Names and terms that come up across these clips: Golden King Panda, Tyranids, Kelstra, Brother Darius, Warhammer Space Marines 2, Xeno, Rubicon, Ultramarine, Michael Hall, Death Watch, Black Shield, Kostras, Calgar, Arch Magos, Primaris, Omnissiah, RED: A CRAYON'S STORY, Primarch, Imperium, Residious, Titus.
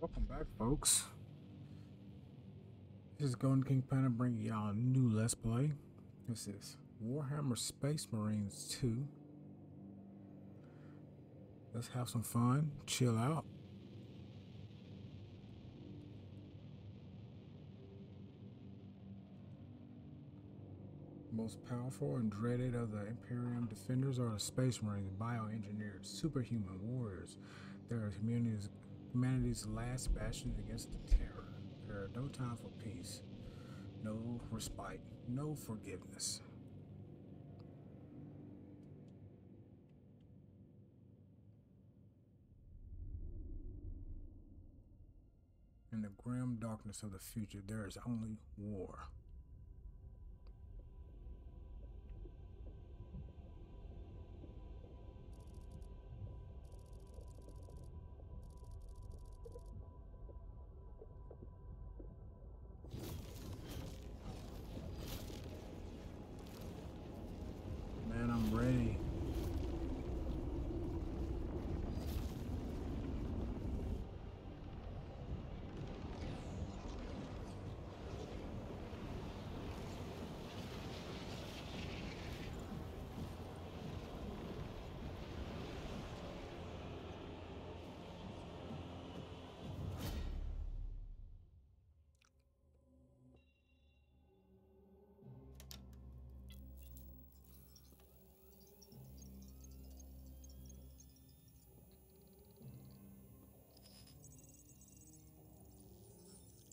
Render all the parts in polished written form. Welcome back, folks. This is Golden King Panda bringing y'all a new Let's Play. This is Warhammer Space Marines 2. Let's have some fun, chill out. Most powerful and dreaded of the Imperium defenders are the Space Marines, bioengineered, superhuman warriors. They are humanity's last bastion against the terror. There is no time for peace, no respite, no forgiveness. In the grim darkness of the future, there is only war.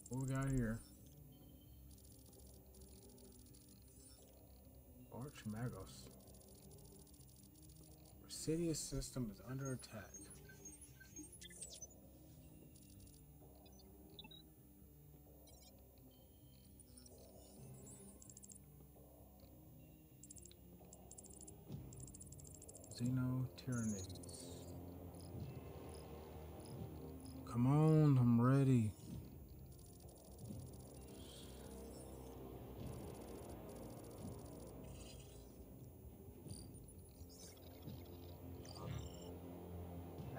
What we got here? Arch Magos. Residious system is under attack. Xeno, Tyranids. Come on, I'm ready.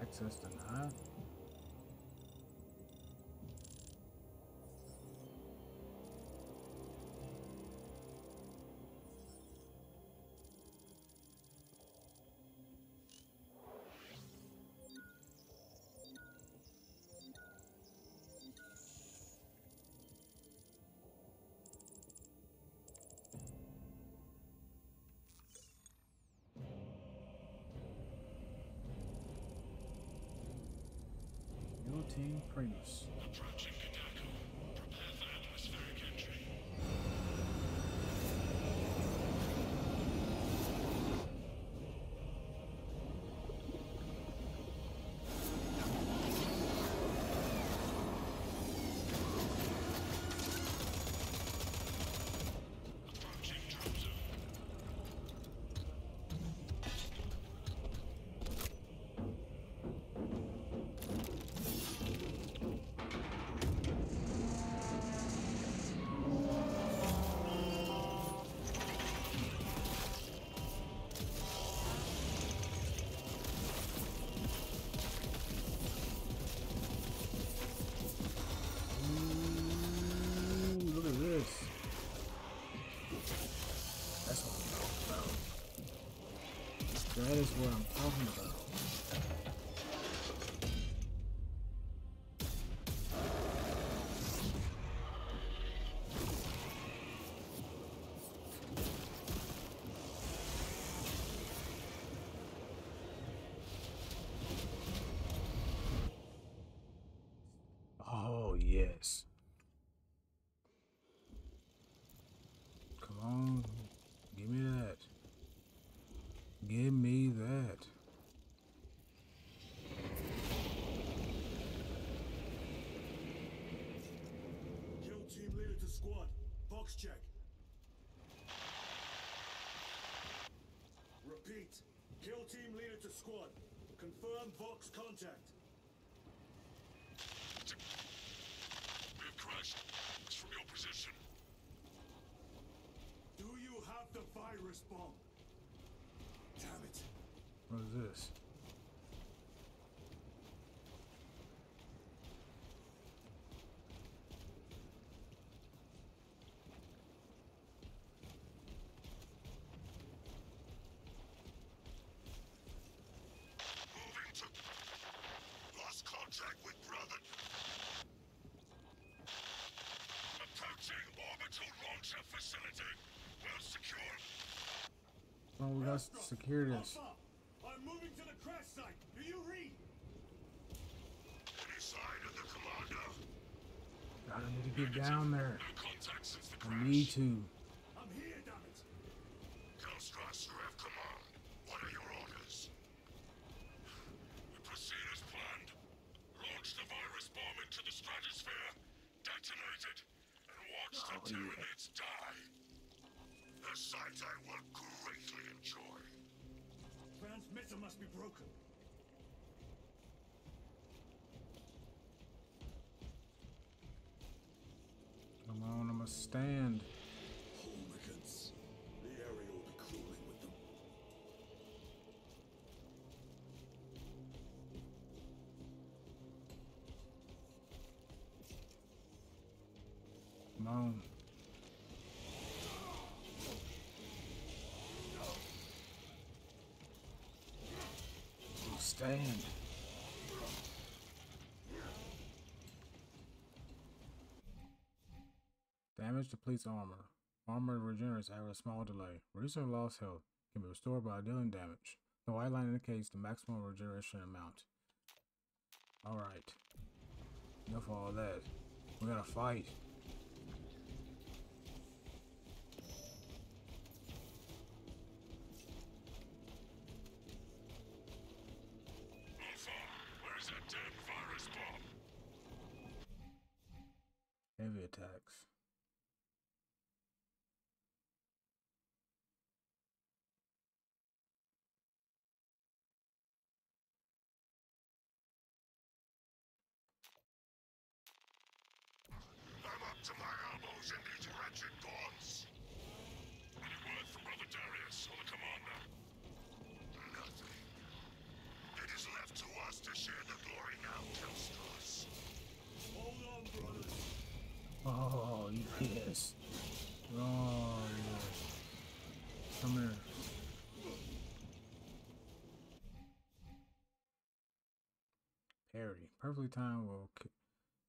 Access denied. Primaris. Approaching Kadako. Prepare for atmospheric entry. Approaching drop zone. That is what I'm talking about. Oh, yes. Come on. Give me that. Give me that. Kill team leader to squad. Box check. Repeat. Kill team leader to squad. Confirm Vox contact. We have crashed. It's from your position. Do you have the virus bomb? Damn it. What is this? us to secure this. I'm moving to the crash site. Do you read? Decided the commander. God, I need to get down there. No contact since the crash. I need to. I'm here, damn it. Kostras, you have command. What are your orders? We proceed as planned. Launch the virus bomb into the stratosphere, detonate it, and watch the Tyranids die. A sight I will greatly enjoy. Transmitter must be broken. Come on, I'm a stand. Holmicans. The area will be cooling with them. Come on. Stand. Damage depletes armor. Armor regenerates after a small delay. Reducing lost health can be restored by dealing damage. The white line indicates the maximum regeneration amount. Alright. Enough of all that. We're gonna fight. Heavy attacks. I'm up to my elbows in these wretched thorns. Any word from Brother Darius or the commander? Nothing. It is left to us to share the glory now, Kelstra. Hold on, brothers. Oh, yes. Oh, yes. Come here. Parry. Perfectly timed will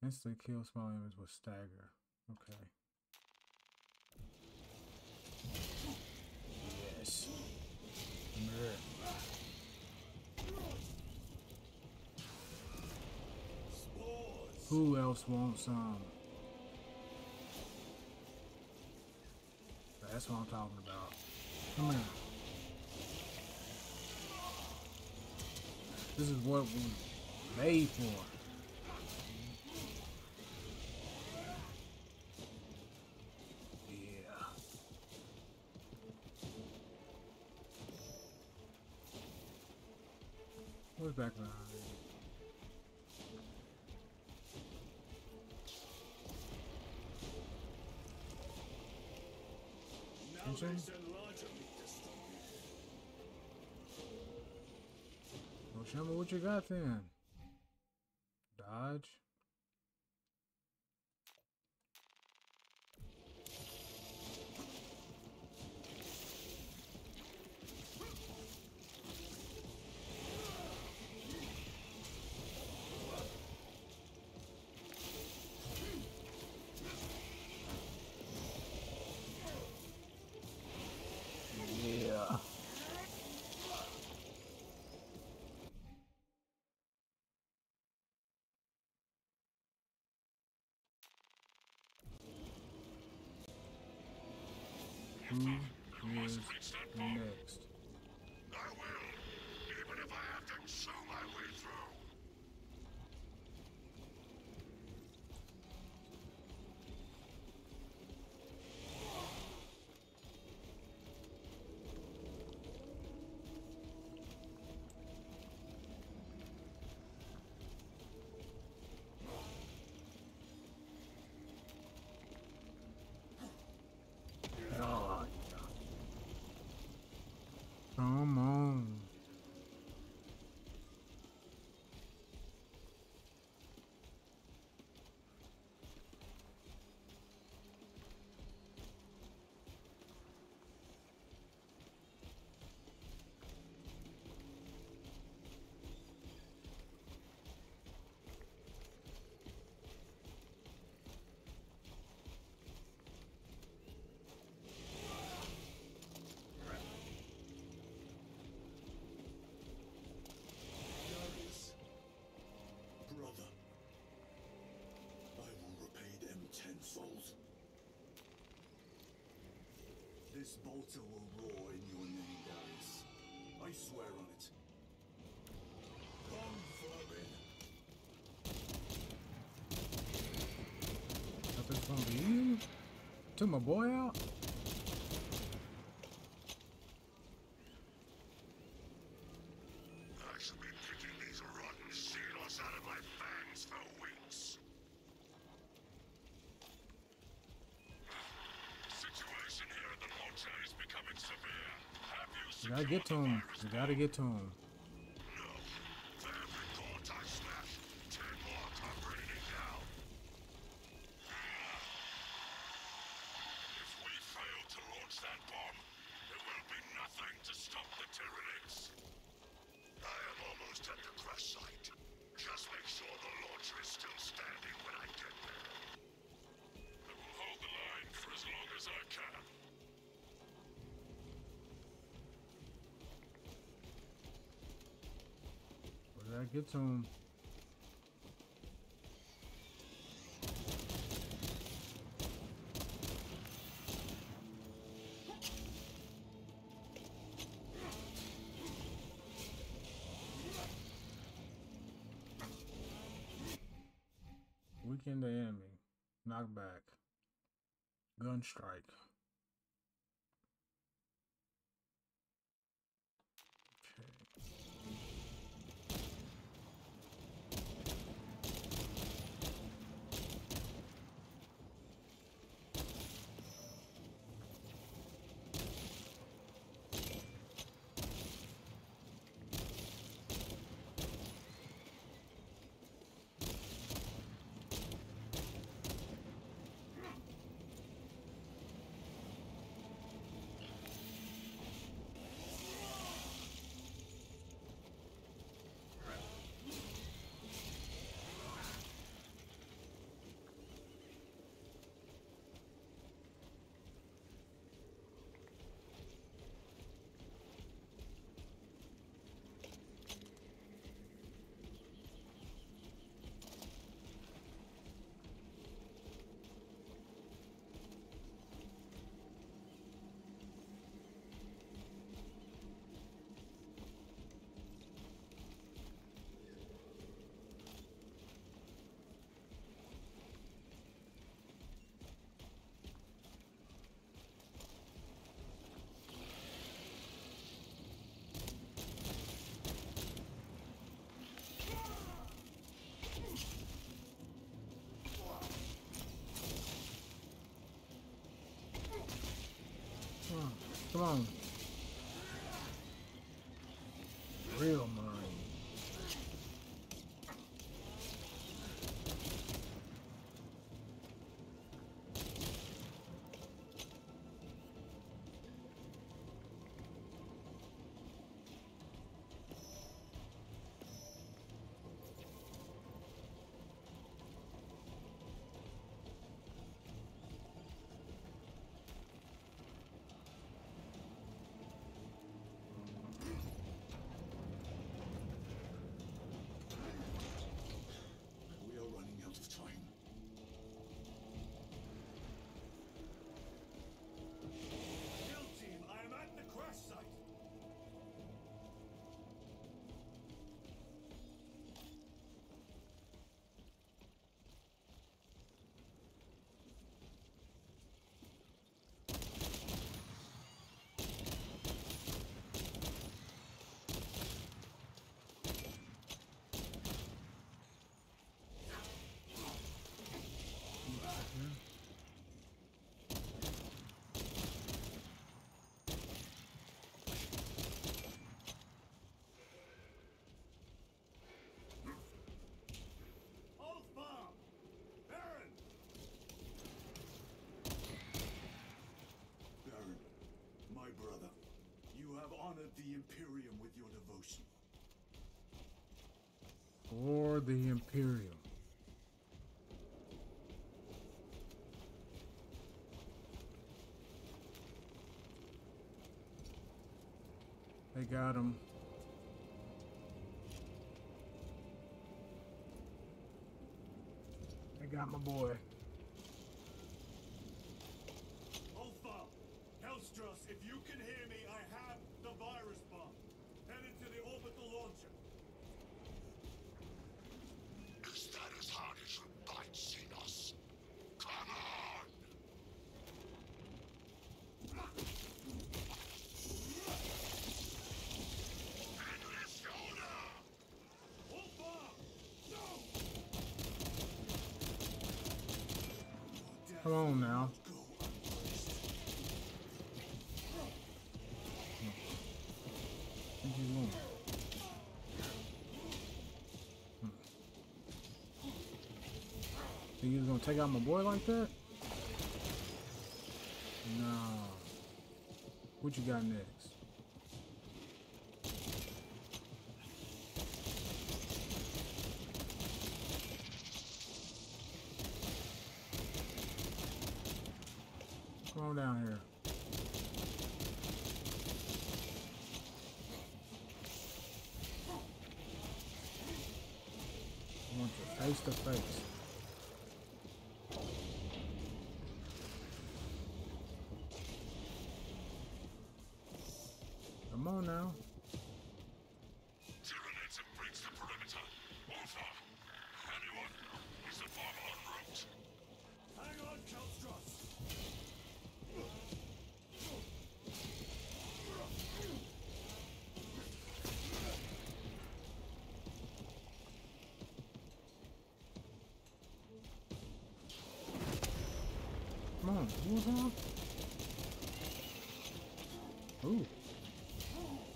instantly kill small enemies with stagger. Okay. Yes. Come here. Who else wants some? That's what I'm talking about. Come here. This is what we made for. Yeah. Where's back behind? Well, show me what you got then. Dodge. Who is next? I will, even if I have to show my way This bolter will roar in your name, Darius. I swear on it. Come for me. Nothing's gonna be you. Took my boy out. I shall be picking these rotten seals out of my fangs for weeks. Situation here at the Mocha is becoming severe. Have you seen? Gotta get to him. You gotta get to him. No. For every port I smash, 10 more come raining down. If we fail to launch that bomb, there will be nothing to stop the Tyranids. I am almost at the crash site. Just make sure the launcher is still standing when I get there. Hold the line for as long as I can. Where did I get to him? Weaken the enemy. Knockback. Gun strike. Okay. Come on. Real mine. Brother, you have honored the Imperium with your devotion. For the Imperium. They got him. They got my boy. Alpha, Kelstra. Kostras, if you can hear me, I have the virus bomb. Headed to the orbital launcher. Is that as hard as you bite, Xenos? Come on! Endless shoulder! Hold bomb! No! Come on now. Think you was gonna take out my boy like that? No. What you got next? Come on down here. I want you face to face. Come on now. Tyranids breaks the perimeter. Alpha, anyone is the bomber en route. Hang on, Kelstra. Come on, who's on? Ooh.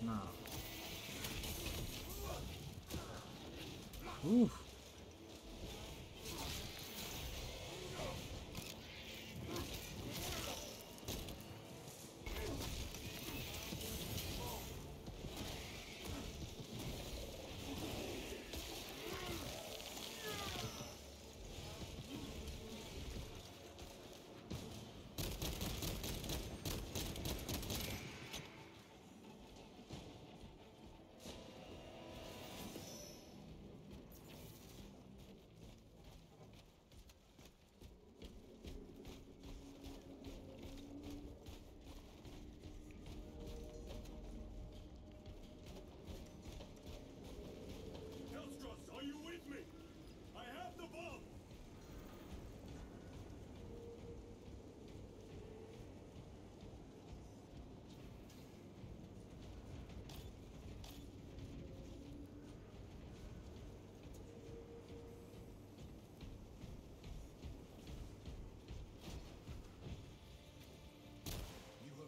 No. Oof.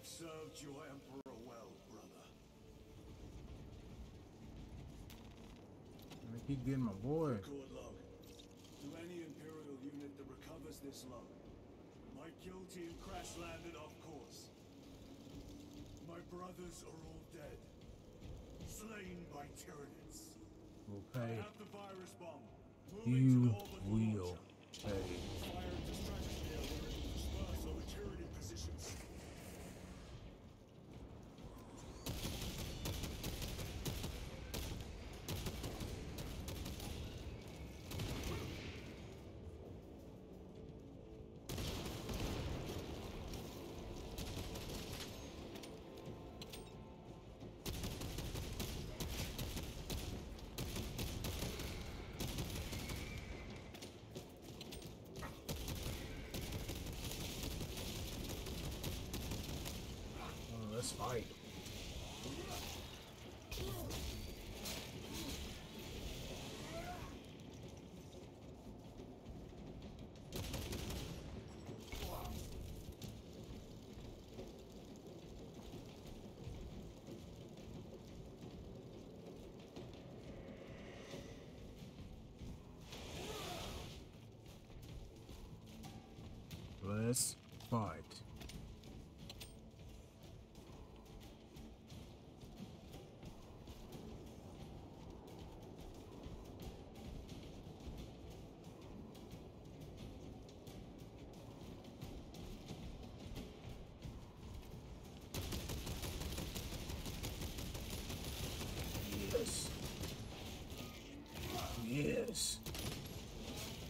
Served your emperor well, brother. I keep getting my boy. Record log. To any Imperial unit that recovers this log, my kill team crash landed off course. My brothers are all dead, slain by Tyranids. Okay. I have the virus bomb. You will pay. Fire and distraction there were to disperse over Tyranid positions. Fight. Let's fight. Yes.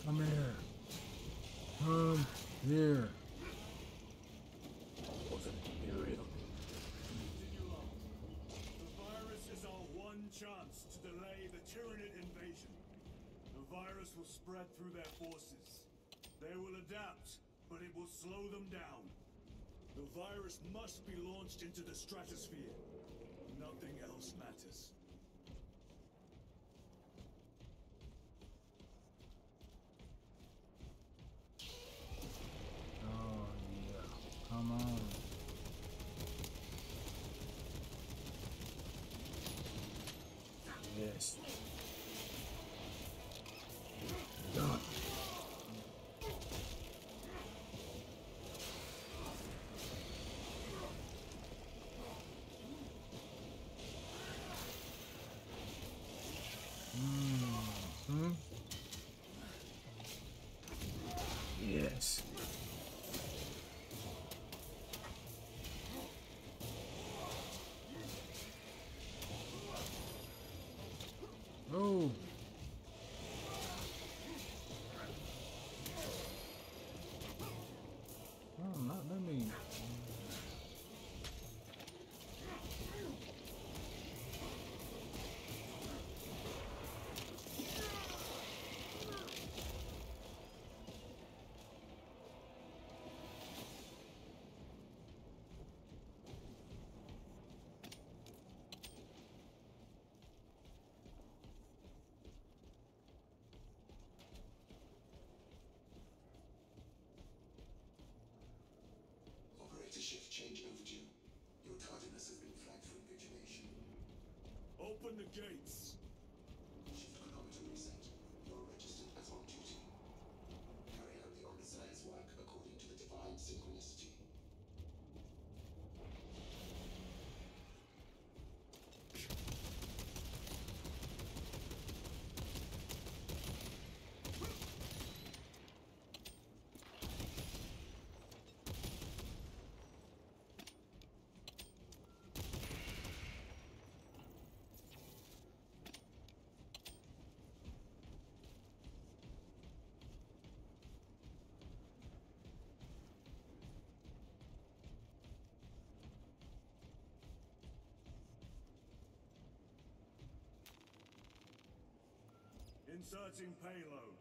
Come here. Come here. Wasn't real. The virus will spread through their forces. They will adapt, but it will slow them down. The virus must be launched into the stratosphere. Nothing else matters. Oh, yeah. Come on. Yes. Done. Yes. Oh. Oh, not let me. Shift change overdue. Your tardiness has been flagged for invigilation. Open the gates. Shift chronometer reset. You're registered as on duty. Carry out the Omnissiah's work according to the divine synchronicity. Inserting payload.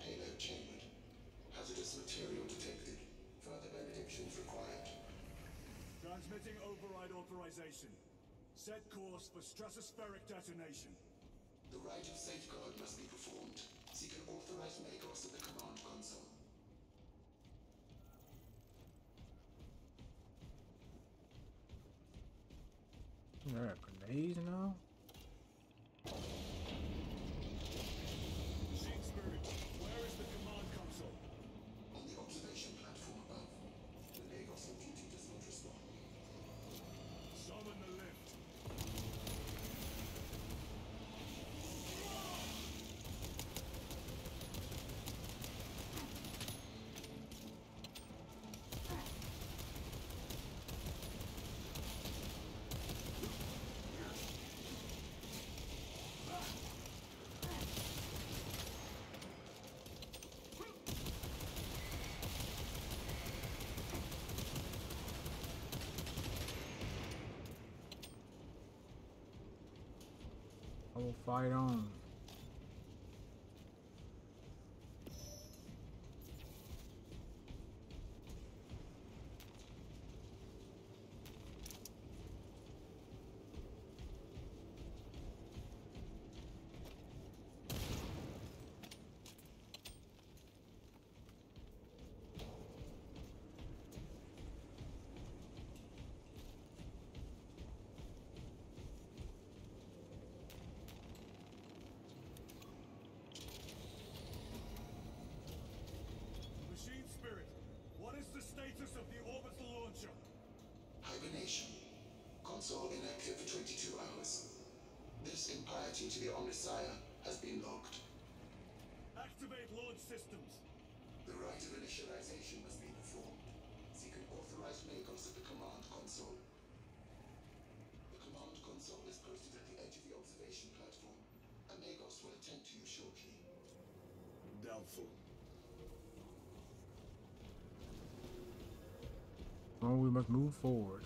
Payload chambered. Hazardous material detected. Further benedictions required. Transmitting override authorization. Set course for stratospheric detonation. The rite of safeguard must be performed. Seek an authorized Magos at the command console. There are grenades now? Machine Spirit, where is the command console? On the observation platform above. The Magos on duty does not respond. Summon the lift. I will fight on. The status of the orbital launcher. Hibernation. Console inactive for 22 hours. This impiety to the Omnissiah has been logged. Activate launch systems. The rite of initialization must be performed. Seek an authorized Magos at the command console. Doubtful. Oh, we must move forward.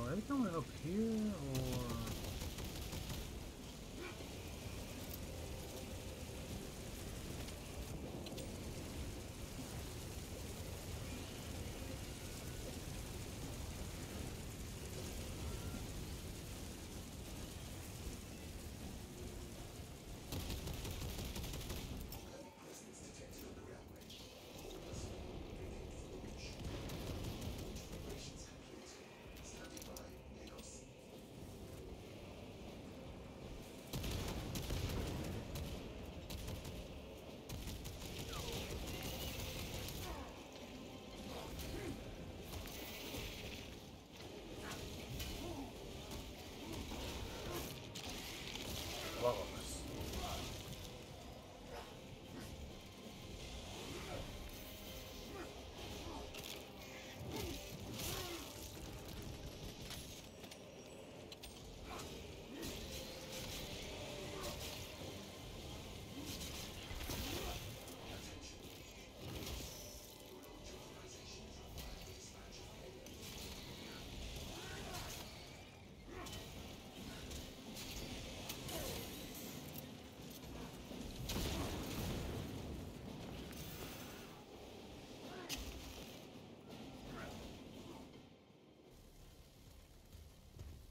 Are they coming up here, or...?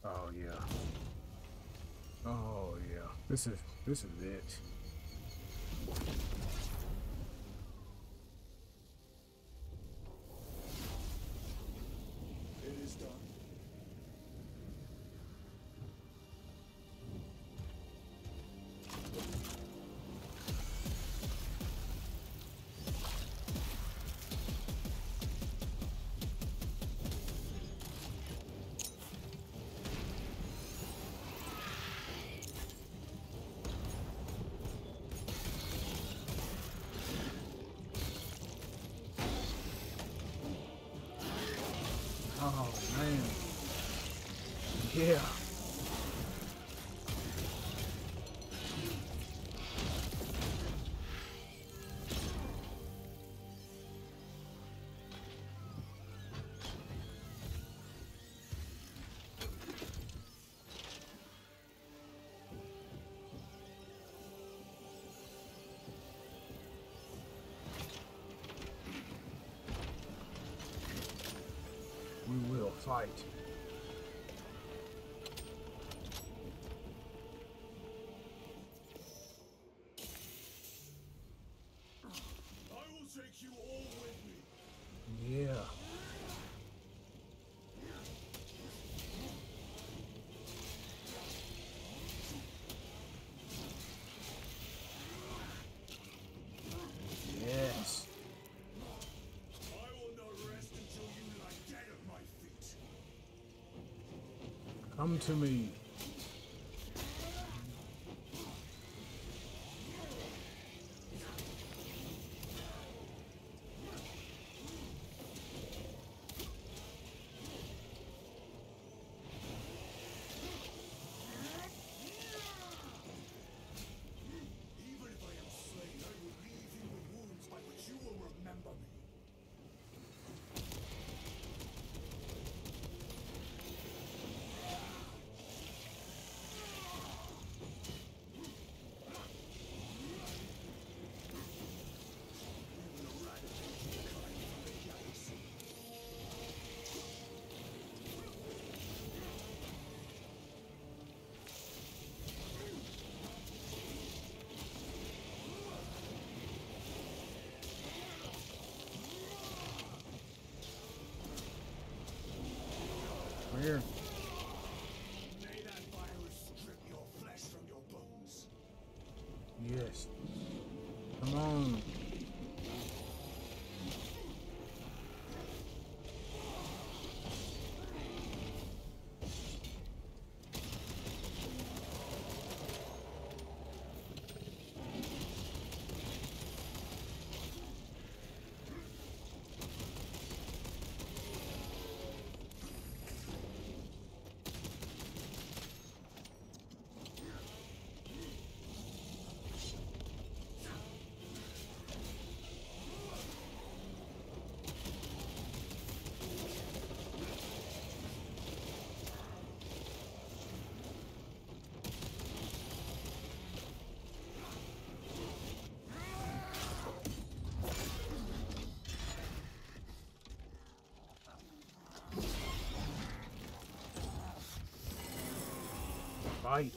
Oh yeah. Oh yeah. This is it. It is done. Yeah. We will fight. Come to me. Even if I am slain, I will leave you with wounds by which you will remember me. here. May that virus strip your flesh from your bones. Yes. Come on. Fight.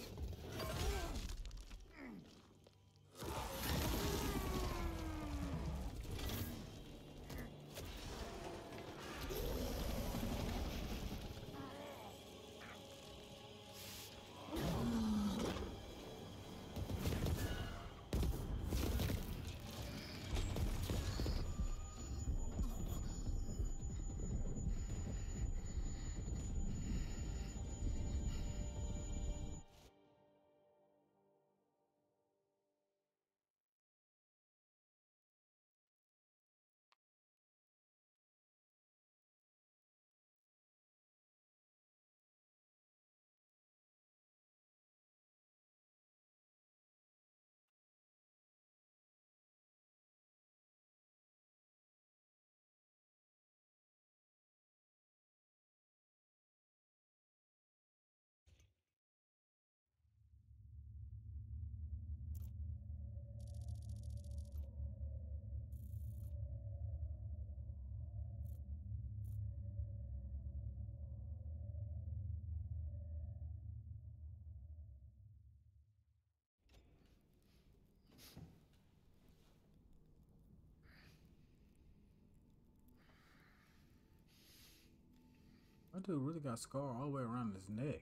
That dude really got scar all the way around his neck.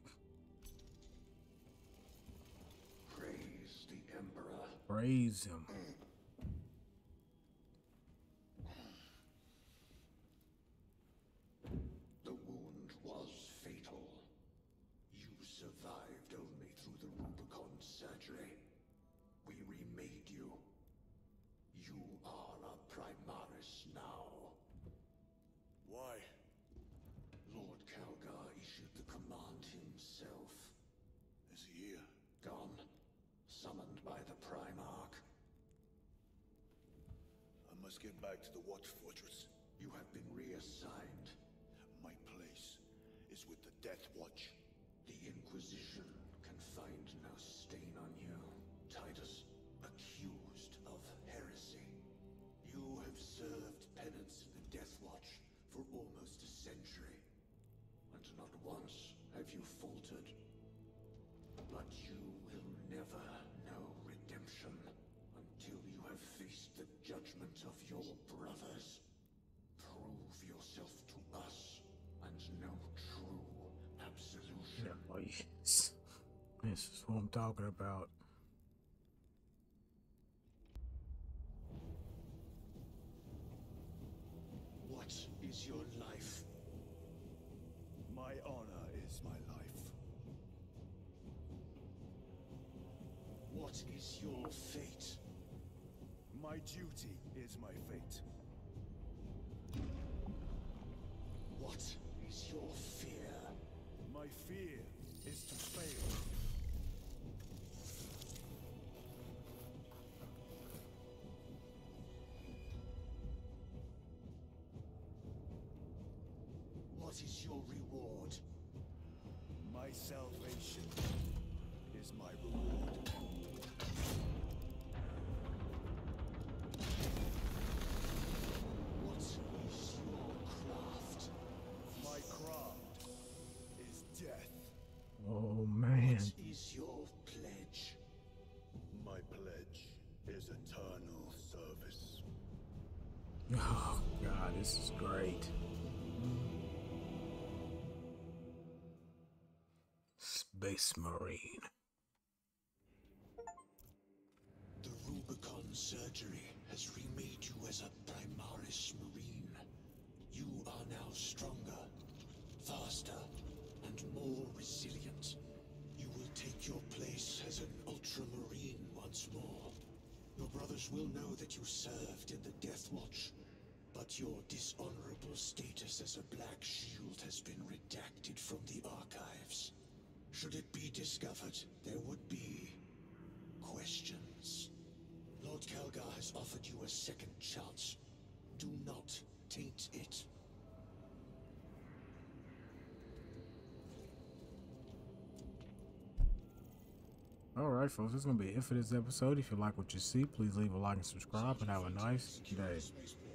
Praise the Emperor. Praise him. The wound was fatal. You survived only through the Rubicon surgery. We remade you. You are a Primaris now. Why? Lord Calgar issued the command himself. Is he here? Gone. Summoned by the Primarch. I must get back to the Watch Fortress. You have been reassigned. My place is with the Death Watch. The Inquisition can find no stain on you. Titus, accused of heresy. You have served penance in the Death Watch for almost a century. And not once have you faltered, but you will never know redemption until you have faced the judgment of your brothers. Prove yourself to us and know true absolution. This is what I'm talking about. What is your life? My honor is my life. What is your fate? My duty is my fate. What is your fear? My fear is to fail. What is your reward? My salvation is my reward. What is your craft? My craft is death. Oh man. What is your pledge? My pledge is eternal service. Oh God, this is great. Space Marine. The Rubicon surgery has remade you as a Primaris Marine. You are now stronger, faster, and more resilient. You will take your place as an Ultramarine once more. Your brothers will know that you served in the Death Watch, but your dishonorable status as a Black Shield has been redacted from the archives. Should it be discovered, there would be questions. Lord Calgar has offered you a second chance. Do not taint it. Alright folks, that's going to be it for this episode. If you like what you see, please leave a like and subscribe, and have a nice day.